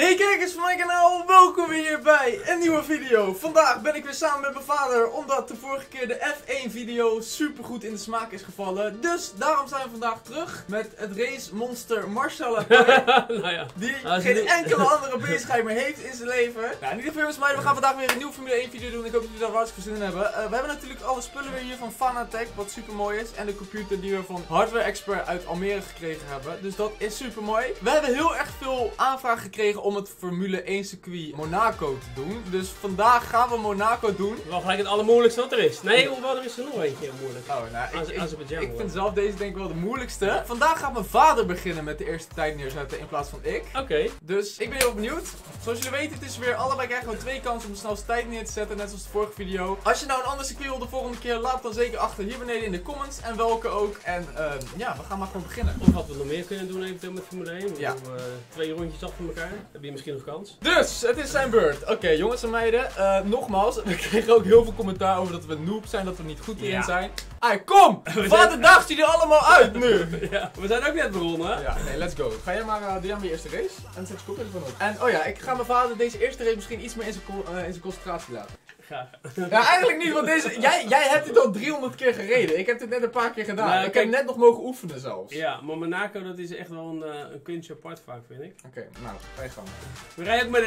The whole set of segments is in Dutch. Hey kijkers van mijn kanaal, welkom weer bij een nieuwe video. Vandaag ben ik weer samen met mijn vader, omdat de vorige keer de F1 video super goed in de smaak is gevallen. Dus daarom zijn we vandaag terug met het race monster Marcel die geen enkele andere bezigheid meer heeft in zijn leven. Nou, in ieder geval is mij, we gaan vandaag weer een nieuwe Formule 1 video doen. Ik hoop dat jullie daar hartstikke zin in hebben. We hebben natuurlijk alle spullen weer hier van Fanatec, wat super mooi is. En de computer die we van Hardware Expert uit Almere gekregen hebben. Dus dat is super mooi. We hebben heel erg veel aanvragen gekregen om het Formule 1 circuit Monaco te doen. Dus vandaag gaan we Monaco doen. Wel gelijk het allermoeilijkste wat er is. Nee, hoewel, er is er nog eentje moeilijk. Oh, nou, ik vind zelf deze denk ik wel de moeilijkste. Ja. Vandaag gaat mijn vader beginnen met de eerste tijd neerzetten in plaats van ik. Oké. Dus ik ben heel benieuwd. Zoals jullie weten, het is weer allebei krijgen we twee kansen om de snelste tijd neer te zetten, net zoals de vorige video. Als je nou een ander circuit wil de volgende keer, laat het dan zeker achter hier beneden in de comments en welke ook. En ja, we gaan maar gewoon beginnen. Of wat we nog meer kunnen doen eventueel met Formule 1. Ja. Doen, twee rondjes achter elkaar. Heb je misschien nog kans? Dus, het is zijn beurt. Oké, jongens en meiden. Nogmaals, we kregen ook heel veel commentaar over dat we noob zijn, dat we niet goed hierin zijn. Ai, kom! Vader daagt jullie allemaal uit nu! Ja. We zijn ook net begonnen. Ja, nee, let's go. Ga jij maar, doe jij maar je eerste race. En zet je kop in van ons. En, oh ja, ik ga mijn vader deze eerste race misschien iets meer in zijn concentratie laten. Graag. Ja, eigenlijk niet, want deze, jij hebt dit al 300 keer gereden. Ik heb dit net een paar keer gedaan. Nou, ik heb net nog mogen oefenen zelfs. Ja, maar Monaco, dat is echt wel een kunstje apart vaak, vind ik. Oké, nou, ga je gang. We rijden ook met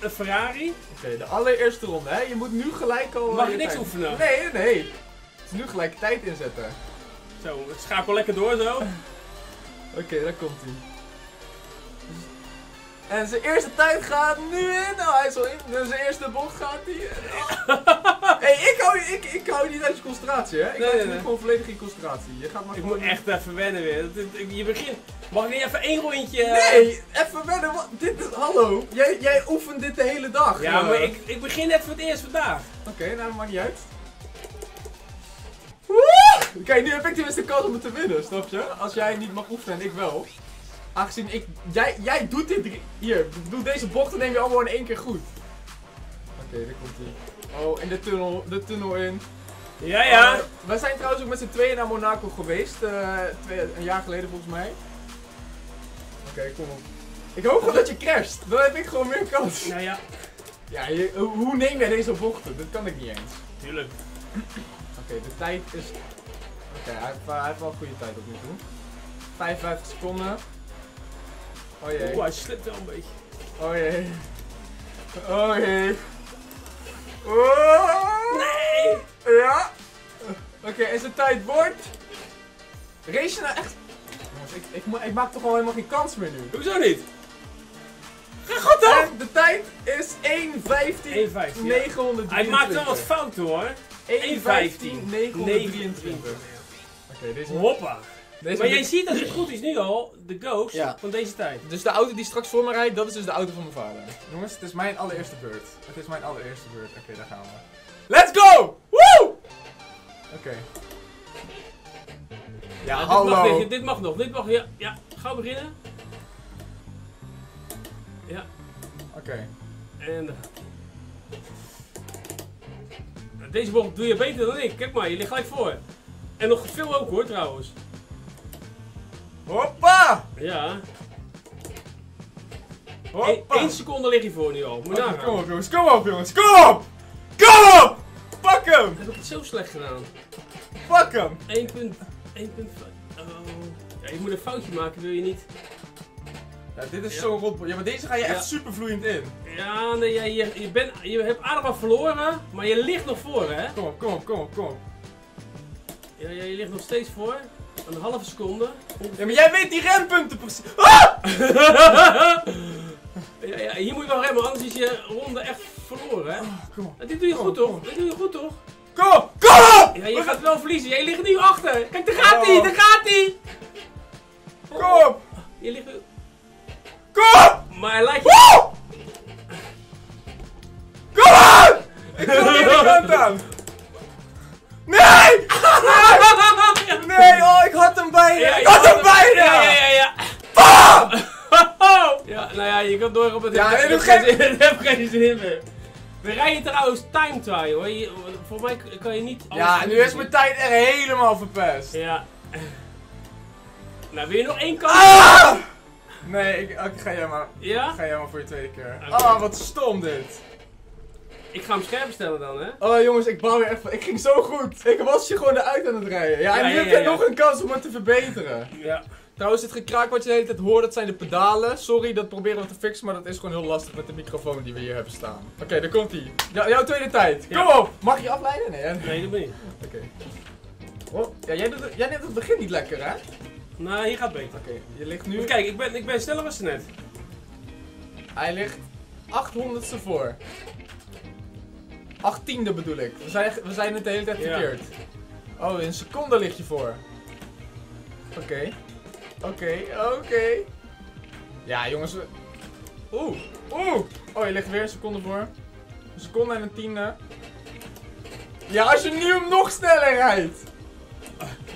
een Ferrari. Oké, de allereerste ronde, hè. Je moet nu gelijk al... Mag je niks oefenen? Nee, nee. Het is nu gelijk tijd inzetten. Zo, ik schakel lekker door zo. Oké, daar komt hij. En zijn eerste tijd gaat nu in. Nou, hij is al in. Dus zijn eerste bocht gaat hij in. Oh. Hey, ik hou niet uit je concentratie, hè? Ik hou niet gewoon volledig in concentratie. Je gaat maar ik moet echt even wennen weer. Je begint... Mag ik niet even één rondje... Nee, even wennen. Wat? Dit is... Hallo. Jij oefent dit de hele dag. Ja, maar ik begin even voor het eerst vandaag. Oké, nou, dat maakt niet uit. Woe! Kijk, nu heb ik tenminste de kans om het te winnen, snap je? Als jij niet mag oefenen en ik wel. Aangezien ik... Jij doet dit... Hier, doe deze bochten neem je allemaal in één keer goed. Oké, daar komt ie. Oh, en de tunnel in. Ja, ja. Wij zijn trouwens ook met z'n tweeën naar Monaco geweest. Een jaar geleden volgens mij. Oké, kom op. Ik hoop gewoon dat je crasht. Dan heb ik gewoon meer kans. Nou ja. Ja, hoe neem jij deze bochten? Dat kan ik niet eens. Tuurlijk. Oké, de tijd is... Oké, hij heeft wel een goede tijd op nu toe. 55 seconden. Oh jee. Hij slipt wel een beetje. Oh jee. Oh jee. Oh. Nee! Ja! Oké, en zijn tijd wordt... Race je nou echt... Ik maak toch al helemaal geen kans meer nu. Hoezo niet? Ga goed dan! En de tijd is 1:15.923. Hij maakt wel wat fouten hoor. 1:15.923. Oké, deze... Hoppa! Deze maar jij ziet als het goed is nu al, de ghost van deze tijd. Dus de auto die straks voor me rijdt, dat is dus de auto van mijn vader. Jongens, het is mijn allereerste beurt. Het is mijn allereerste beurt. Oké, daar gaan we. Let's go! Woo! Oké. Ja, hallo. Dit mag nog. Ja, gauw beginnen. Ja. Oké. En daar gaat hij. Deze bocht doe je beter dan ik. Kijk maar, je ligt gelijk voor. En nog veel ook hoor, trouwens. Hoppa! Ja. Hoppa! 1 seconde lig je voor nu al. Kom op jongens, kom op jongens, kom op! Kom op! Pak hem! Heb ik het zo slecht gedaan? Pak hem! 1.5. Oh. Ja, je moet een foutje maken, wil je niet? Ja, dit is zo'n rotbol. Ja, maar deze ga je echt super vloeiend in. Ja, nee, je hebt aardig wat verloren, maar je ligt nog voor, hè? Kom op, kom op, kom op, kom op. Ja, je ligt nog steeds voor. Een halve seconde. Ja, maar jij weet die rempunten precies. Ah! ja, hier moet je wel remmen, anders is je ronde echt verloren, hè? Oh, dit doe je goed, toch? Dit doe je goed, toch? Kom op! Kom op! Ja, je gaat wel verliezen. Jij ligt nu achter. Kijk, daar gaat hij! Daar gaat hij! Kom op! Je ligt nu... Kom op! Maar hij lijkt... Woe! Kom op! Ik wil hier de kant aan! Nee! Nee, oh, ik had hem bijna! Ja, ik had hem bijna! Ja. Bam! Ja, nou ja, je kan door op het... Ja, ik heb geen zin meer. We rijden trouwens time trial, hoor. Voor mij kan je niet... Ja, nu is mijn tijd er helemaal verpest. Ja. Nou, wil je nog één kans? Ah! Nee, ga jij maar. Ja? Ga jij maar voor je tweede keer. Ah, okay. Oh, wat stom dit. Ik ga hem scherp stellen dan, hè? Oh jongens, ik bouw je echt van. Ik ging zo goed. Ik was je gewoon eruit aan het rijden. Ja, en nu heb jij nog een kans om het te verbeteren. Ja. Trouwens, dit gekraak wat je de hele tijd hoort, dat zijn de pedalen. Sorry, dat proberen we te fixen, maar dat is gewoon heel lastig met de microfoon die we hier hebben staan. Oké, daar komt ie. Jouw tweede tijd. Kom op! Mag je afleiden? Nee, hè? Nee, dat niet. Oké. Oh, ja, jij neemt het begin niet lekker, hè? Nou, hier gaat beter. Oké, je ligt nu... Kijk, ik ben sneller als je net. Hij ligt 800ste voor. 18e bedoel ik. We zijn het de hele tijd verkeerd. Ja. Oh, in een seconde ligt je voor. Oké. Ja, jongens. Oeh. Oh, je ligt weer een seconde voor. Een seconde en een tiende. Ja, als je nu hem nog sneller rijdt.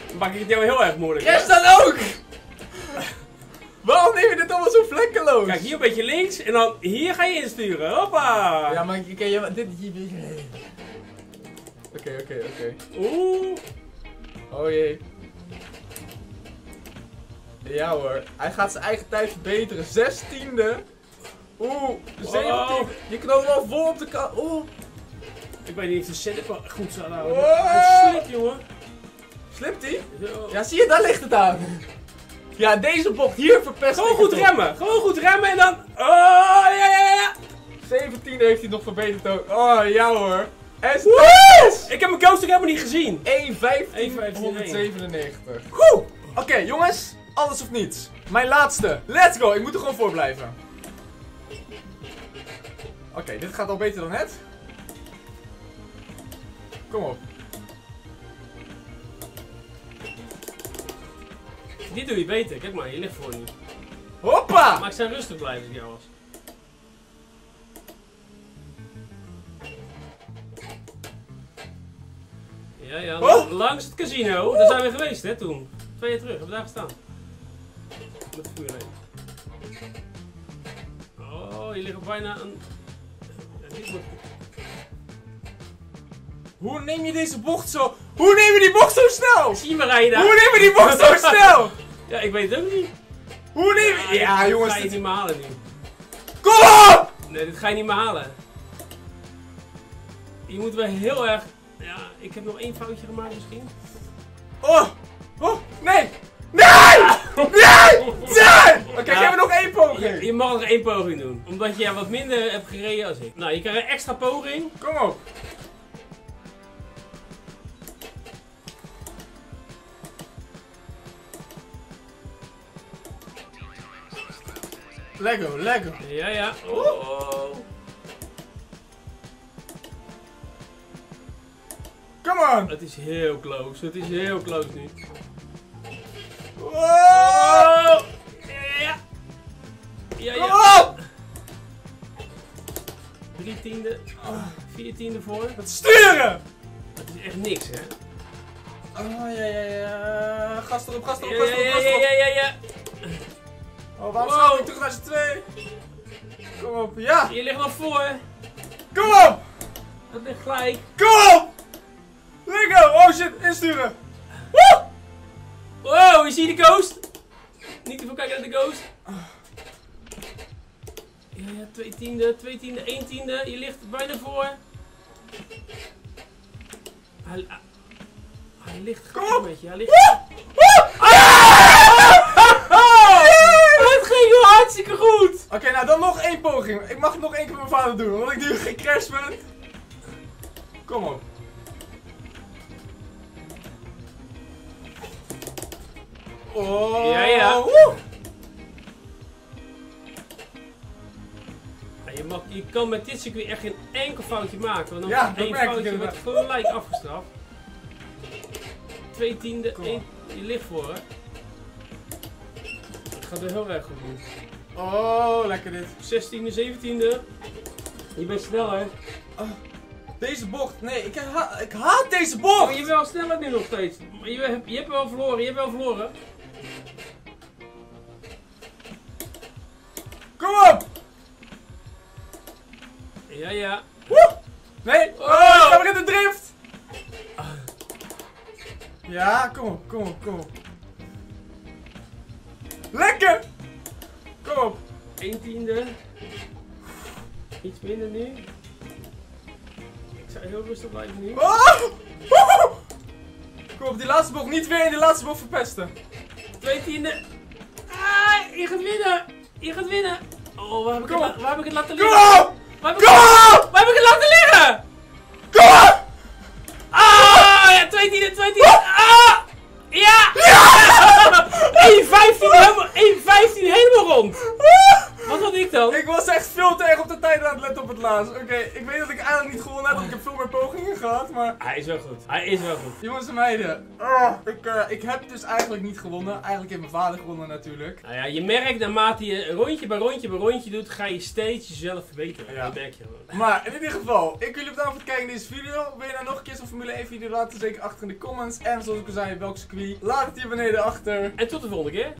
Dan maak ik het jou heel erg moeilijk. Yes, dan ook! Waarom neem je dit allemaal zo vlekkeloos? Kijk, hier een beetje links en dan hier ga je insturen. Hoppa! Ja, maar dit hier. Oké. Oeh. Oh jee. Ja hoor, hij gaat zijn eigen tijd verbeteren. 16e. Oeh, 17e. Oh. Je knoopt wel vol op de kant. Oeh. Ik weet niet of de setup wel goed zou houden. Hij slipt, jongen. Slipt hij? Ja, zie je, daar ligt het aan. Ja, deze bocht hier verpest. Gewoon goed remmen. Gewoon goed remmen en dan... Oh, ja. 17e heeft hij nog verbeterd ook. Oh, ja hoor. En ik heb mijn coaster helemaal niet gezien. 1:15.197. Goed. Oké, jongens. Alles of niets. Mijn laatste. Let's go. Ik moet er gewoon voor blijven. Oké, dit gaat al beter dan het. Kom op. Dit doe je beter. Kijk maar, je ligt voor je. Hoppa! Maar ik zou rustig blijven als ik jou was. Ja. Oh. Langs het casino. Daar zijn we geweest, hè, toen. 2 jaar terug, hebben we daar gestaan. Met vuur heen. Oh, je ligt bijna aan... Ja, dit wordt... Hoe neem je deze bocht zo... Hoe neem je die bocht zo snel? Zie je me rijden. Hoe neem je die bocht zo snel? Ja, ik weet het ook niet. Hoe neem je... Ja, jongens... Dit ga je niet meer halen nu. Kom op! Nee, dit ga je niet meer halen. Je moet wel heel erg... Ja, ik heb nog één foutje gemaakt misschien. Oh, nee! Oké, ik heb nog één poging. Je mag nog één poging doen. Omdat jij wat minder hebt gereden als ik. Nou, je krijgt een extra poging. Kom op. Lego. Ja. Oh. Come on. Het is heel close. Het is heel close nu. Wow! Ja. Kom op! 3/10, 4/10 voor. Wat sturen! Dat is echt niks, hè? Oh, ja. Gas erop. Ja. Oh, waarom zou ik terug naar z'n twee? Kom op, ja! Je ligt nog voor. Kom op! Dat ligt gelijk. Kom op! Lego! Oh shit, insturen! Woe! Wow, je ziet de ghost! Niet te veel kijken naar de ghost. Ja, 2/10, 1/10. Je ligt er bijna voor. Hij ligt gewoon een beetje. Hij ligt... Het ging hartstikke goed! Oké, nou dan nog één poging. Ik mag het nog één keer met mijn vader doen, want ik nu gecrashed ben. Kom op. Oh. Ja. Woe. Je kan met dit circuit echt geen enkel foutje maken, want dan wordt gelijk afgestraft. 2/10, je ligt voor, hè. Het gaat er heel erg goed doen. Oh, lekker dit. 16e, 17e. Je bent sneller. Oh. Deze bocht, nee, ik haat deze bocht! Maar je bent wel sneller nu nog steeds. Je hebt wel verloren. Kom op! Ja. Woe! Nee! Oh, ik ga weer in de drift! Ja, kom op. Lekker! 1/10. Iets minder nu. Ik zou heel rustig blijven nu. Oh! Kom op, die laatste bocht niet weer in de laatste bocht verpesten. 2/10. Ah, je gaat winnen! Je gaat winnen! Oh, waar heb ik het laten liggen? Go! Waar heb ik het laten liggen? Go! Ah! Ja, 2/10. Ah! Ja! Ja! 1:15 helemaal rond! Wat had ik dan? Ik was echt veel te erg op de tijd aan het letten op het laatst. Oké, ik weet dat ik eigenlijk niet gewonnen heb, want ik heb veel meer pogingen gehad, maar... Hij is wel goed. Hij is wel goed. Jongens en meiden, ik heb dus eigenlijk niet gewonnen. Eigenlijk heeft mijn vader gewonnen natuurlijk. Nou ja, je merkt naarmate je rondje bij rondje doet, ga je steeds jezelf verbeteren. Ja. Dat merk je wel. Maar in ieder geval, ik wil jullie bedanken voor het kijken naar deze video. Wil je nou nog een keer zo'n Formule 1 video laten? Zeker achter in de comments. En zoals ik al zei, welk circuit? Laat het hier beneden achter. En tot de volgende keer.